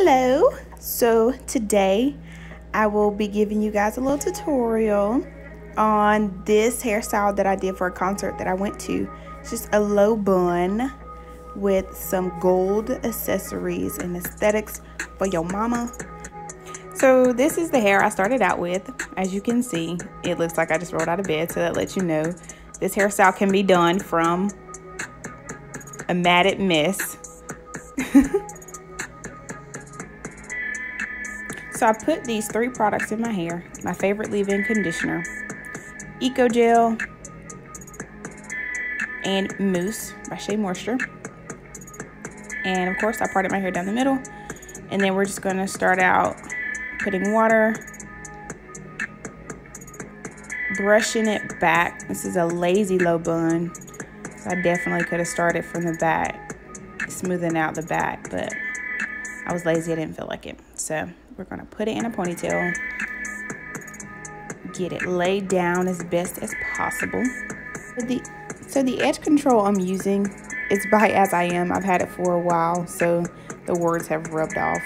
Hello. So today I will be giving you guys a little tutorial on this hairstyle that I did for a concert that I went to. It's just a low bun with some gold accessories and aesthetics for your mama. So this is the hair I started out with. As you can see, it looks like I just rolled out of bed, so that lets you know this hairstyle can be done from a matted mess. So I put these three products in my hair. My favorite leave-in conditioner, Eco Gel, and Mousse by Shea Moisture. And of course I parted my hair down the middle. And then we're just gonna start out putting water, brushing it back. This is a lazy low bun, so I definitely could have started from the back, smoothing out the back, but I was lazy, I didn't feel like it. So we're gonna put it in a ponytail, get it laid down as best as possible. So the edge control I'm using is by As I Am. I've had it for a while, so the words have rubbed off.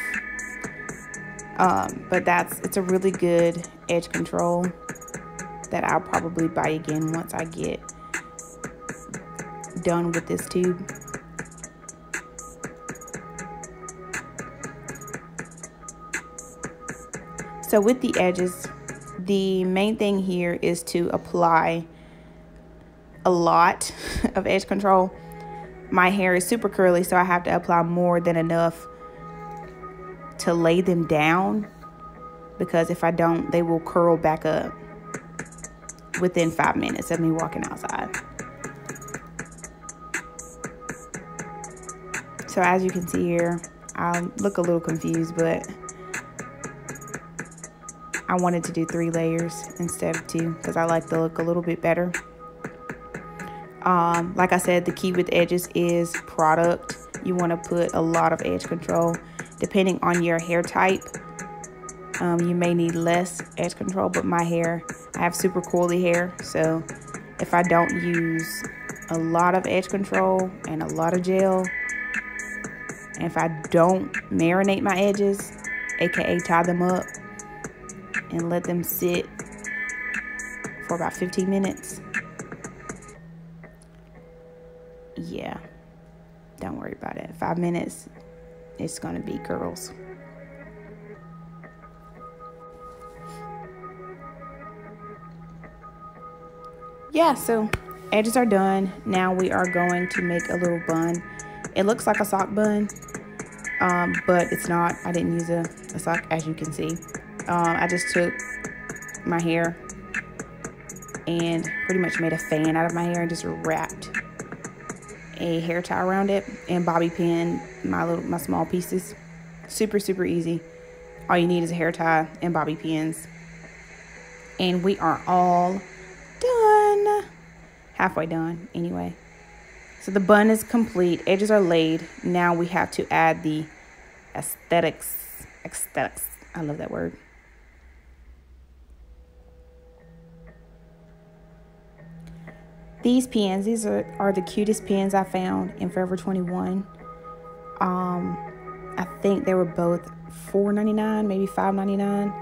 But it's a really good edge control that I'll probably buy again once I get done with this tube. So with the edges, the main thing here is to apply a lot of edge control. My hair is super curly, so I have to apply more than enough to lay them down, because if I don't, they will curl back up within 5 minutes of me walking outside. So as you can see here, I look a little confused, but I wanted to do 3 layers instead of 2 because I like the look a little bit better. Like I said, the key with edges is product. You want to put a lot of edge control. Depending on your hair type, you may need less edge control, but my hair, I have super curly hair, so if I don't use a lot of edge control and a lot of gel, and if I don't marinate my edges, aka tie them up, and let them sit for about 15 minutes. Yeah, don't worry about it. 5 minutes, it's gonna be curls. Yeah, so edges are done. Now we are going to make a little bun. It looks like a sock bun, but it's not. I didn't use a sock, as you can see. I just took my hair and pretty much made a fan out of my hair and just wrapped a hair tie around it and bobby pinned my small pieces. Super, super easy. All you need is a hair tie and bobby pins. And we are all done. Halfway done anyway. So the bun is complete. Edges are laid. Now we have to add the aesthetics. Aesthetics. I love that word. These pins, these are the cutest pins I found in Forever 21. I think they were both $4.99, maybe $5.99.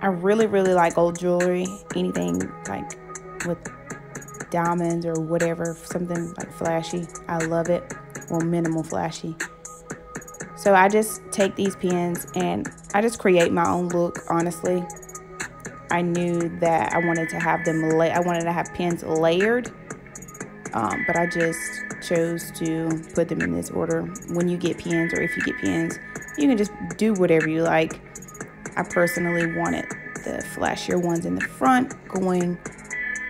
I really, really like gold jewelry, anything like with diamonds or whatever, something like flashy. I love it. Well, minimal flashy. So I just take these pins and I just create my own look, honestly. I knew that I wanted to have pins layered, but I just chose to put them in this order. When you get pins, or if you get pins, you can just do whatever you like. I personally wanted the flashier ones in the front, going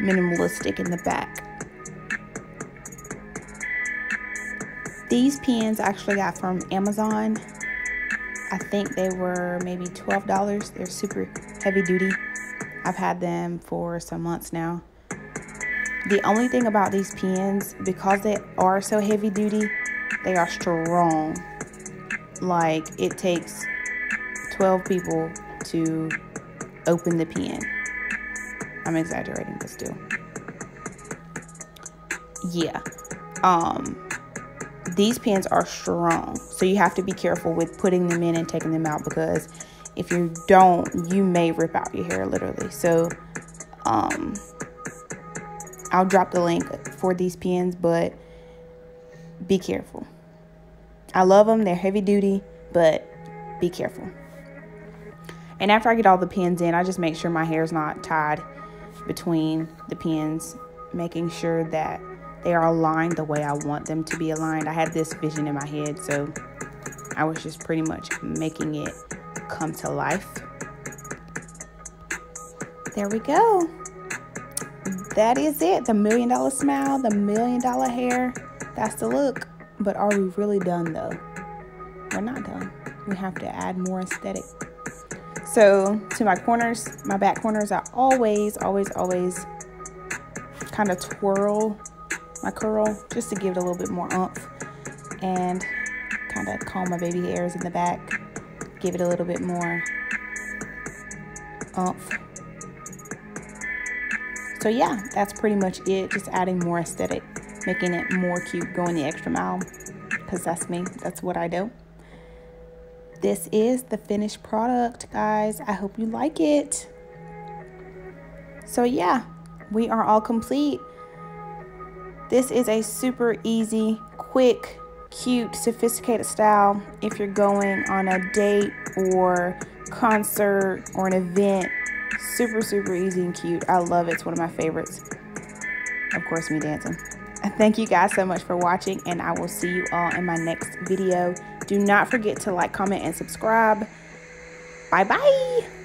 minimalistic in the back. These pins I actually got from Amazon. I think they were maybe $12. They're super heavy duty. I've had them for some months now. The only thing about these pins, because they are so heavy duty, they are strong. Like, it takes 12 people to open the pin. I'm exaggerating, but still. Yeah. These pins are strong, so you have to be careful with putting them in and taking them out, because if you don't, you may rip out your hair literally. So I'll drop the link for these pins, but be careful. I love them, they're heavy duty, but be careful. And after I get all the pins in, I just make sure my hair is not tied between the pins, making sure that they are aligned the way I want them to be aligned. I had this vision in my head, so I was just pretty much making it come to life. There we go. That is it. The $1 million smile, the $1 million hair. That's the look. But are we really done though? We're not done. We have to add more aesthetic. So to my corners, my back corners, I always kind of twirl my curl just to give it a little bit more oomph, and kind of comb my baby hairs in the back, give it a little bit more oomph. So yeah, that's pretty much it. Just adding more aesthetic, making it more cute, going the extra mile, because that's me, that's what I do. This is the finished product, guys. I hope you like it. So yeah, we are all complete. This is a super easy, quick, cute, sophisticated style. If you're going on a date or concert or an event, super easy and cute. I love it. It's one of my favorites. Of course, me dancing. Thank you guys so much for watching, and I will see you all in my next video. Do not forget to like, comment, and subscribe. Bye bye.